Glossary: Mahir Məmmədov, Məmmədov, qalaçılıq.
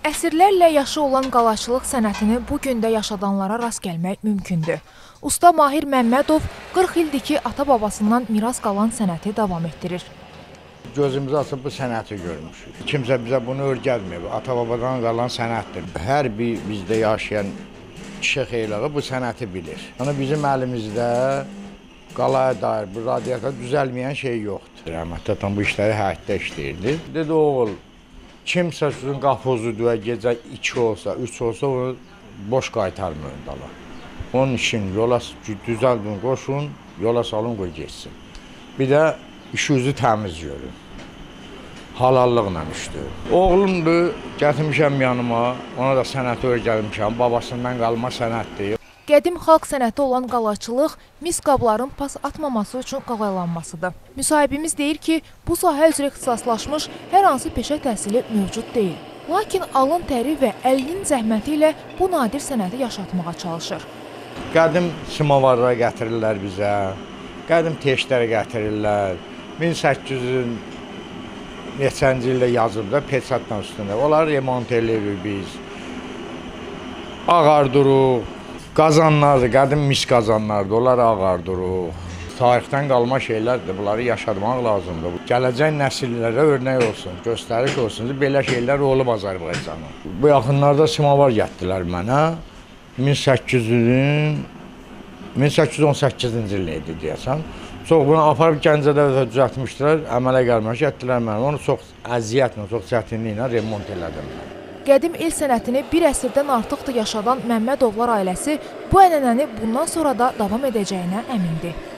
Əsrlərlə yaşı olan qalaşçılıq sənətini bugün də yaşadanlara rast gəlmək mümkündür. Usta Mahir Məmmədov 40 ildir ki, ata-babasından miras qalan sənəti davam etdirir. Gözümüzü açıb bu sənəti görmüşük. Kimsə bizə bunu öyrətməyib, ata-babadan qalan sənətdir. Hər bir bizdə yaşayan kişi xeylağı bu sənəti bilir. Yəni bizim əlimizdə qalaya dair bu radiata düzəlməyən şey yoxdur. Rəhmətli atam bu işləri həyətdə işləyirdi. Dedi oğul, kimsə sizin qapozudur, gecə 2 olsa, 3 olsa onu boş qaytarmayın dala. Onun işini yola düzəldin, qoşun, yola salın, qoy geçsin. Bir də işinizi təmiz görün, halallıqla işləyir. Oğlumdur, gətirmişəm yanıma, ona da sənəti öyrətmişəm, babasından qalma sənətdir. Qədim xalq sənəti olan qalaçılıq mis qabların pas atmaması üçün qağalanmasıdır. Müsahibimiz deyir ki, bu sahə üzrə ixtisaslaşmış hər hansı peşə təhsili mövcud deyil. Lakin alın təri və əlinin zəhməti ilə bu nadir sənəti yaşatmağa çalışır. Qədim simovarlara gətirirlər bizə, qədim teşlərə gətirirlər. 1800-ün neçənci ildə yazıb da peçatdan üstündə. Onları remont eləyirik biz. Ağardırıq. Qazanlardır, qədim mis qazanlardır, onları ağardırıq. Tarixdən qalma şeylərdir, bunları yaşatmaq lazımdır. Gələcək nəsillərə örnək olsun, göstəriş olsun, belə şeylər olub Azərbaycanın. Bu yaxınlarda simovar gətdilər mənə, 1818-ci il idi deyəsən. Çox bunu aparıb Gəncədə düzətmişdilər, əmələ gəlmək gətdilər mənə. Onu çox əziyyətlə, çox çətinliklə remont elədim. Qədim il sənətini bir əsrdən artıqdır yaşadan Məmmədovlar ailəsi bu ənənəni bundan sonra da davam edəcəyinə əmindir.